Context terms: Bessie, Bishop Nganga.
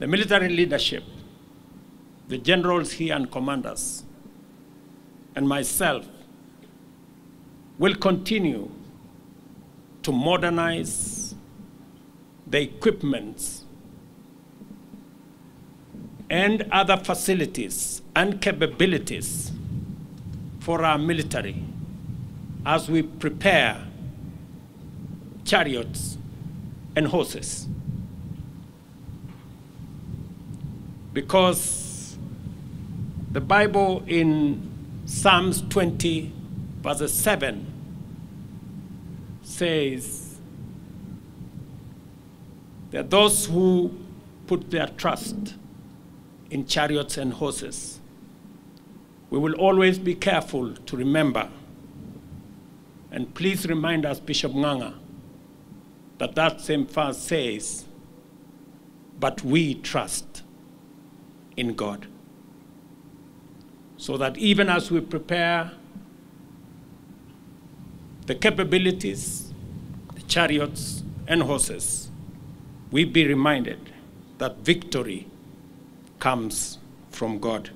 The military leadership, the generals here and commanders, and myself will continue to modernize the equipments and other facilities and capabilities for our military as we prepare chariots and horses. Because the Bible in Psalms 20, verse 7 says that those who put their trust in chariots and horses, we will always be careful to remember. And please remind us, Bishop Nganga, that that same verse says, but we trust in God. So that even as we prepare the capabilities, the chariots and horses, we be reminded that victory comes from God.